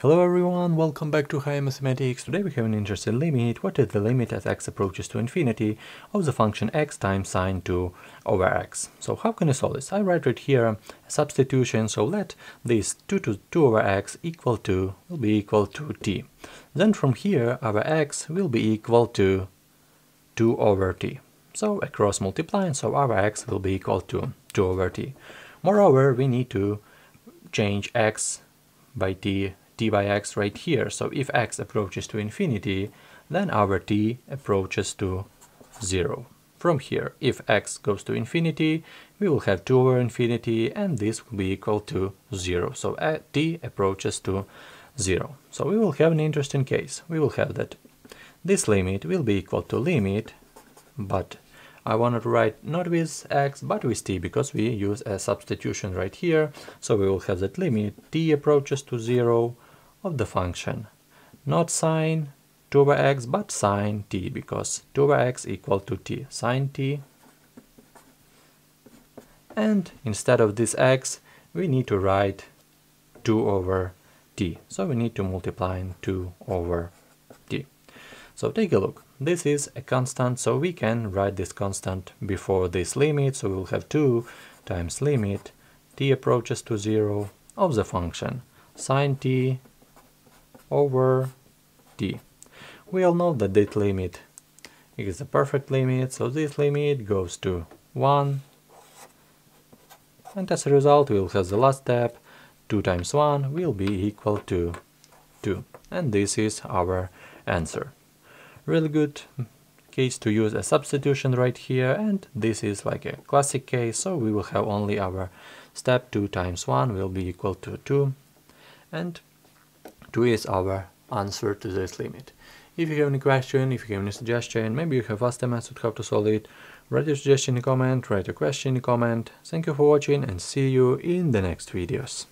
Hello everyone, welcome back to Higher Mathematics. Today we have an interesting limit. What is the limit as x approaches to infinity of the function x times sine 2 over x? So how can I solve this? I write right here a substitution, so let this 2 to 2 over x equal to will be equal to t. Then from here our x will be equal to 2 over t. So across multiplying, so our x will be equal to 2 over t. Moreover, we need to change x by t by x right here. So if x approaches to infinity, then our t approaches to 0. From here, if x goes to infinity, we will have 2 over infinity, and this will be equal to 0. So t approaches to 0. So we will have an interesting case. We will have that this limit will be equal to limit, but I wanted to write not with x, but with t, because we use a substitution right here. So we will have that limit t approaches to 0 of the function, not sine 2 over x, but sine t, because 2 over x equal to t, sine t. And instead of this x, we need to write 2 over t. So we need to multiply 2 over t. So take a look. This is a constant, so we can write this constant before this limit. So we'll have 2 times limit t approaches to 0 of the function sine t over t. We all know that this limit is the perfect limit, so this limit goes to 1. And as a result, we'll have the last step, 2 times 1 will be equal to 2. And this is our answer. Really good case to use a substitution right here, and this is like a classic case, so we will have only our step 2 times 1 will be equal to 2, and 2 is our answer to this limit. If you have any question, if you have any suggestion, maybe you have asked a method how to solve it, write your suggestion in a comment, write your question in a comment. Thank you for watching, and see you in the next videos.